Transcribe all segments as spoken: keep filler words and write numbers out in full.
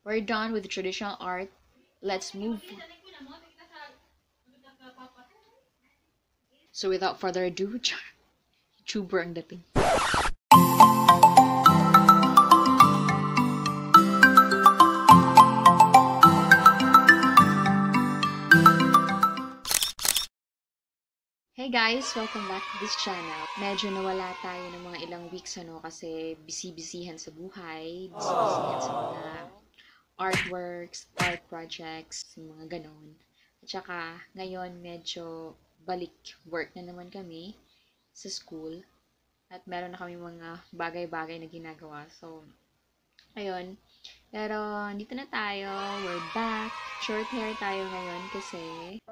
We're done with traditional art. Let's move. So without further ado, chuber ang dating. Hey guys! Welcome back to this channel. Medyo nawala tayo ng mga ilang weeks ano kasi busy-busyhan sa buhay, busy-busyhan sa mga artworks, art projects, mga ganon. At saka ngayon medyo balik work na naman kami sa school at meron na kami mga bagay-bagay na ginagawa. So, ayun. Pero, dito na tayo. We're back. Short hair tayo ngayon kasi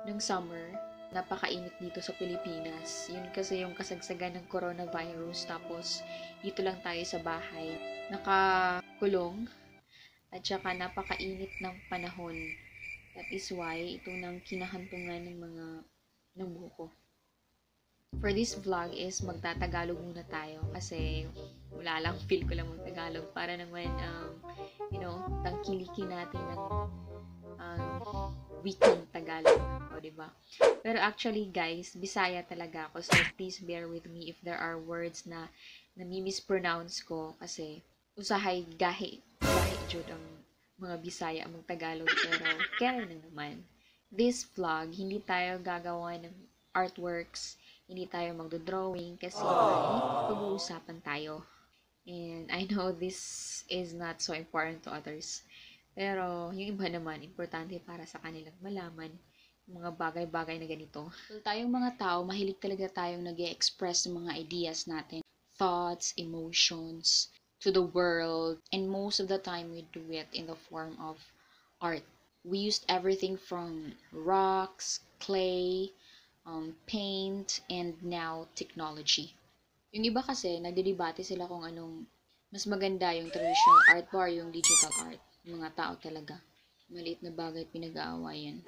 nung summer, napakainit dito sa Pilipinas. Yun kasi yung kasagsagan ng coronavirus. Tapos, dito lang tayo sa bahay. Nakakulong. At saka, napakainit ng panahon. That is why, ito nang kinahantungan ng mga ng buko. For this vlog is, magtatagalog muna tayo. Kasi, wala lang. Feel ko lang magtagalog. Para naman, um, you know, tangkilikin natin ng um, weekend Tagalog. Diba? Pero actually guys, Bisaya talaga ako, so please bear with me if there are words na nami-mispronounce ko kasi usahay gahi, gahi jud ang mga Bisaya ang Tagalog, pero kaya na naman. This vlog, hindi tayo gagawa ng artworks, hindi tayo magdo-drawing kasi pag-uusapan tayo. And I know this is not so important to others, pero yung iba naman, importante para sa kanilang malaman mga bagay-bagay na ganito. So, tayong mga tao, mahilig talaga tayong nag-i-express ng mga ideas natin, thoughts, emotions, to the world, and most of the time we do it in the form of art. We used everything from rocks, clay, um, paint, and now technology. Yung iba kasi, nagdidebate sila kung anong mas maganda, yung traditional art or yung digital art. Yung mga tao talaga, maliit na bagay pinag-aawayan.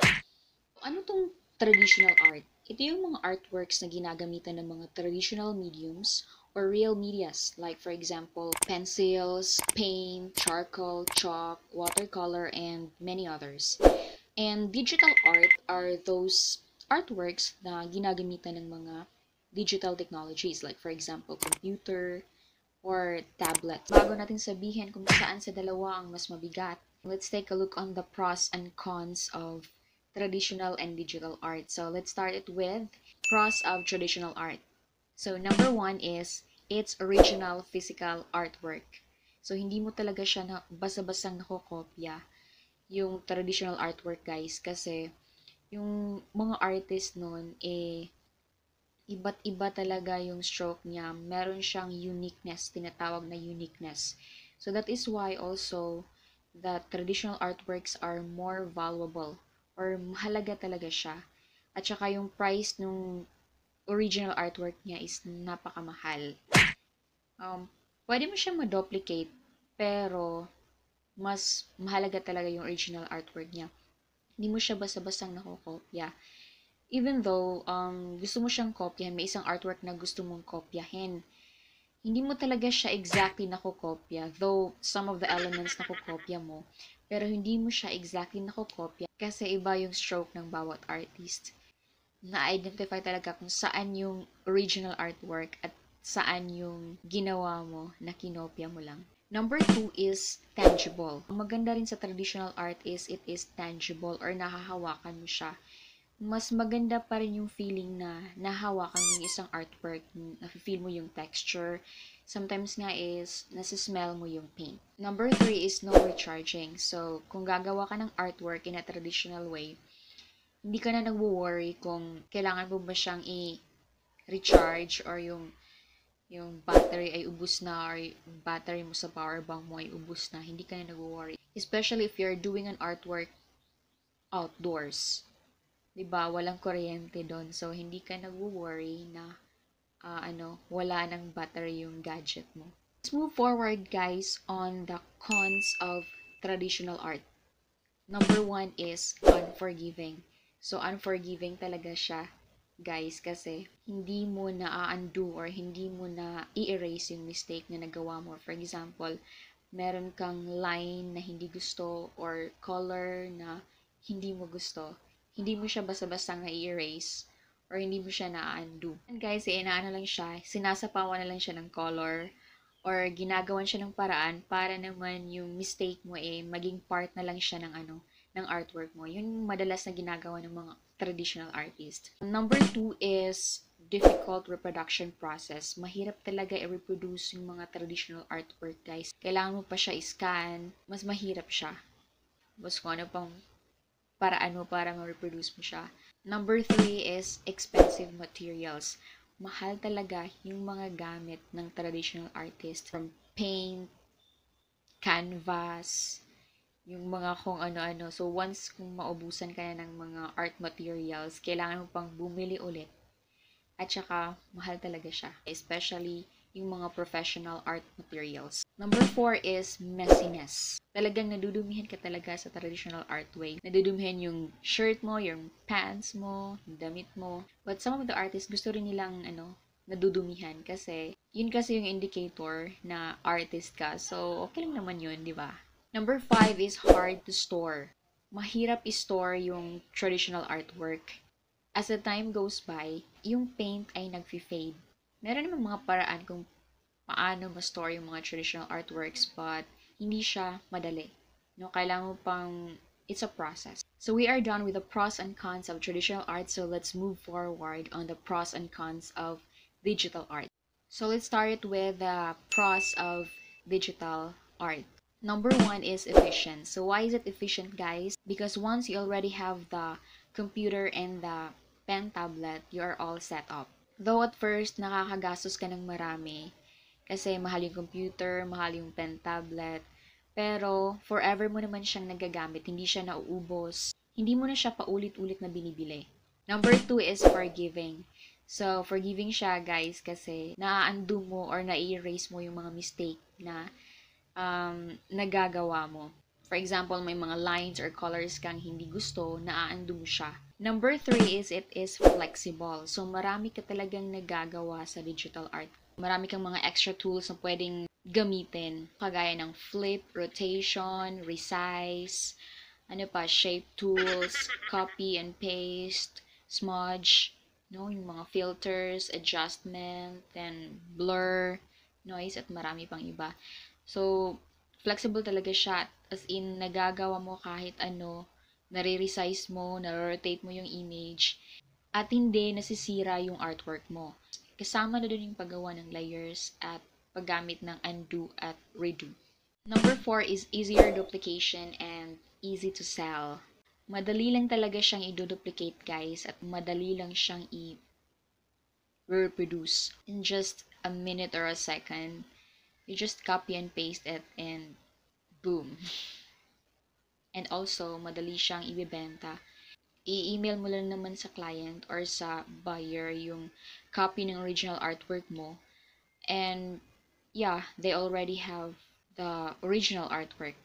Ano tong traditional art? Ito yung mga artworks na ginagamitan ng mga traditional mediums or real medias. Like for example, pencils, paint, charcoal, chalk, watercolor, and many others. And digital art are those artworks na ginagamitan ng mga digital technologies. Like for example, computer or tablet. Bago natin sabihin kung saan sa dalawa ang mas mabigat, let's take a look on the pros and cons of traditional and digital art. So let's start it with pros of traditional art. So number one is its original physical artwork. So hindi mo talaga siya na basa-basang nakokopya yung traditional artwork guys kasi yung mga artist noon eh iba't iba talaga yung stroke niya. Meron siyang uniqueness, tinatawag na uniqueness. So that is why also the traditional artworks are more valuable. Or mahalaga talaga siya. At saka yung price nung original artwork niya is napakamahal. Um, pwede mo siya ma-duplicate, pero mas mahalaga talaga yung original artwork niya. Hindi mo siya basta-bastang nakokopya. Even though um, gusto mo siyang kopyahin, may isang artwork na gusto mong kopyahin. Hindi mo talaga siya exactly nakokopya, though some of the elements nakokopya mo. Pero hindi mo siya exactly nakokopya kasi iba yung stroke ng bawat artist. Na-identify talaga kung saan yung original artwork at saan yung ginawa mo na kinopya mo lang. Number two is tangible. Ang maganda rin sa traditional art is it is tangible or nahahawakan mo siya. Mas maganda pa rin yung feeling na nahawakan mo yung isang artwork, na-feel mo yung texture. Sometimes nga is, nasa-smell mo yung paint. Number three is no recharging. So, kung gagawa ka ng artwork in a traditional way, hindi ka na nag-worry kung kailangan mo ba siyang i-recharge or yung, yung battery ay ubus na or yung battery mo sa power bank mo ay ubus na. Hindi ka na nag-worry. Especially if you're doing an artwork outdoors. Diba? Walang kuryente doon. So, hindi ka nag-worry na Uh, ano, wala ng battery yung gadget mo. Let's move forward guys on the cons of traditional art. Number one is unforgiving. So unforgiving talaga siya guys kasi hindi mo na undo or hindi mo na i-erase yung mistake na nagawa mo. For example, meron kang line na hindi gusto or color na hindi mo gusto, hindi mo siya basta-basta na-erase or hindi mo siya na-undo. And guys, inaano lang siya, sinasapawan na lang siya ng color or ginagawan siya ng paraan para naman yung mistake mo eh maging part na lang siya ng ano, ng artwork mo. Yun madalas na ginagawa ng mga traditional artist. Number two is difficult reproduction process. Mahirap talaga i-reproduce yung mga traditional artwork, guys. Kailangan mo pa siya i-scan. Mas mahirap siya. Mas kung ano pang paraan mo para ma-reproduce mo siya. Number three is expensive materials. Mahal talaga yung mga gamit ng traditional artist. From paint, canvas, yung mga kung ano-ano. So, once kung maubusan ka na ng mga art materials, kailangan mo pang bumili ulit. At saka, mahal talaga siya. Especially, yung mga professional art materials. Number four is messiness. Talagang nadudumihan ka talaga sa traditional art way. Nadudumihan yung shirt mo, yung pants mo, yung damit mo. But some of the artists, gusto rin nilang ano, nadudumihan kasi yun kasi yung indicator na artist ka. So, okay lang naman yun, di ba? Number five is hard to store. Mahirap i-store yung traditional artwork. As the time goes by, yung paint ay nag-fade. Meron naman mga paraan kung paano ma-store yung mga traditional artworks, but hindi siya madali. No, kailangan mo pang, it's a process. So we are done with the pros and cons of traditional art, so let's move forward on the pros and cons of digital art. So let's start with the pros of digital art. Number one is efficient. So why is it efficient, guys? Because once you already have the computer and the pen tablet, you are all set up. Though at first, nakakagastos ka ng marami kasi mahal yung computer, mahal yung pen tablet, pero forever mo naman siyang nagagamit, hindi siya nauubos, hindi mo na siya paulit-ulit na binibili. Number two is forgiving. So, forgiving siya, guys, kasi na-undo mo or na-erase mo yung mga mistake na um, nagagawa mo. For example, may mga lines or colors kang hindi gusto, na-undo mo siya. Number three is it is flexible. So, marami ka talagang nagagawa sa digital art. Marami kang mga extra tools na pwedeng gamitin. Kagaya ng flip, rotation, resize, ano pa, shape tools, copy and paste, smudge, no, yung mga filters, adjustment, then blur, noise, at marami pang iba. So, flexible talaga siya. As in, nagagawa mo kahit ano, nare-resize mo, nare-rotate mo yung image, at hindi nasisira yung artwork mo. Kasama na dun yung paggawa ng layers at paggamit ng undo at redo. Number four is easier duplication and easy to sell. Madali lang talaga siyang i-duplicate, guys, at madali lang siyang i-reproduce. In just a minute or a second, you just copy and paste it and boom. And also, madali siyang ibibenta. I-email mo lang naman sa client or sa buyer yung copy ng original artwork mo. And yeah, they already have the original artwork.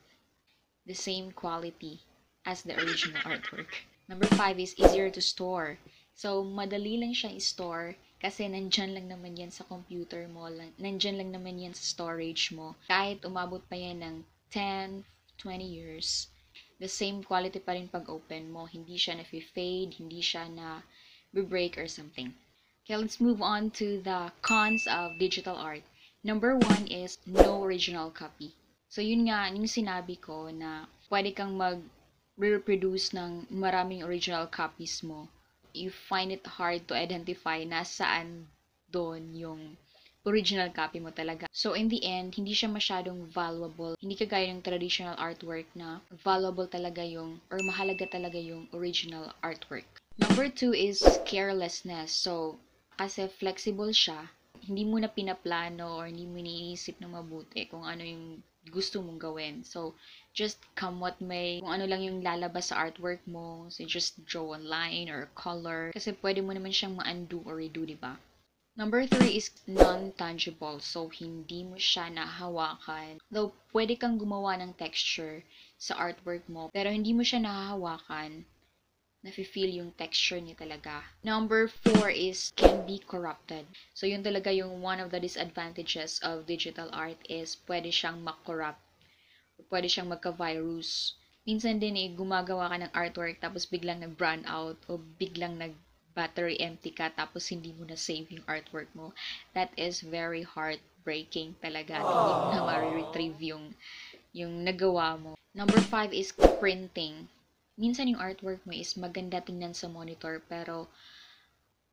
The same quality as the original artwork. Number five is easier to store. So, madali lang siyang i-store. Kasi nandyan lang naman yan sa computer mo. Nandyan lang naman yan sa storage mo. Kahit umabot pa yan ng ten, twenty years, the same quality pa rin pag open mo. Hindi siya na-fade, hindi siya na-break or something. Okay, let's move on to the cons of digital art. Number one is no original copy. So, yun nga, yung sinabi ko na pwede kang mag-reproduce ng maraming original copies mo. You find it hard to identify nasaan doon yung original copy mo talaga. So, in the end, hindi siya masyadong valuable. Hindi kagaya ng traditional artwork na valuable talaga yung, or mahalaga talaga yung original artwork. Number two is carelessness. So, kasi flexible siya, hindi mo na pinaplano or hindi mo iniisip na mabuti kung ano yung gusto mong gawin. So, just come what may. Kung ano lang yung lalabas sa artwork mo, so just draw a line or color. Kasi pwede mo naman siyang ma-undo or redo, diba? Number three is non-tangible. So, hindi mo siya nahawakan. Though, pwede kang gumawa ng texture sa artwork mo, pero hindi mo siya nahahawakan. Nafe-feel yung texture niya talaga. Number four is can be corrupted. So, yun talaga yung one of the disadvantages of digital art is pwede siyang ma-corrupt pwede siyang magka-virus. Minsan din eh, gumagawa ka ng artwork tapos biglang nag-brown out o biglang nag-battery empty ka tapos hindi mo na-save yung artwork mo. That is very heartbreaking talaga. Aww. Hindi mo na ma-retrieve yung, yung nagawa mo. Number five is printing. Minsan yung artwork mo is maganda tingnan sa monitor pero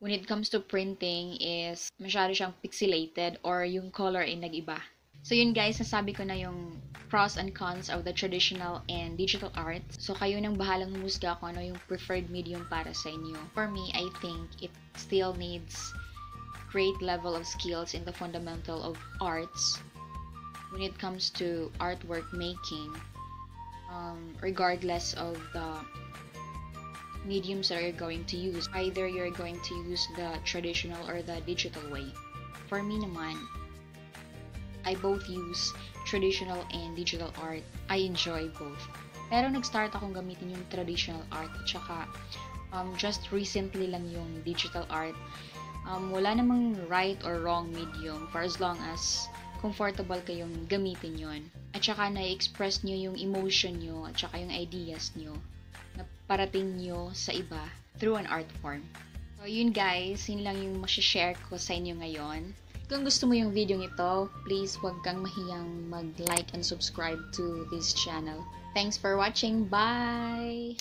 when it comes to printing is masyado siyang pixelated or yung color ay nag-iba. So yun guys, nasabi ko na yung pros and cons of the traditional and digital art. So kayo nang bahalang humusga kung ano yung preferred medium para sa inyo. For me, I think it still needs great level of skills in the fundamental of arts when it comes to artwork making, um, regardless of the mediums that you're going to use. Either you're going to use the traditional or the digital way. For me naman, I both use traditional and digital art. I enjoy both. Pero nag-start akong gamitin yung traditional art at saka um, just recently lang yung digital art. Um, wala namang right or wrong medium for as long as comfortable kayong gamitin yon. At saka na-express nyo yung emotion nyo at saka yung ideas nyo na parating nyo sa iba through an art form. So yun guys, yun lang yung masishare ko sa inyo ngayon. Kung gusto mo yung video nito, please huwag kang mahiyang mag-like and subscribe to this channel. Thanks for watching. Bye!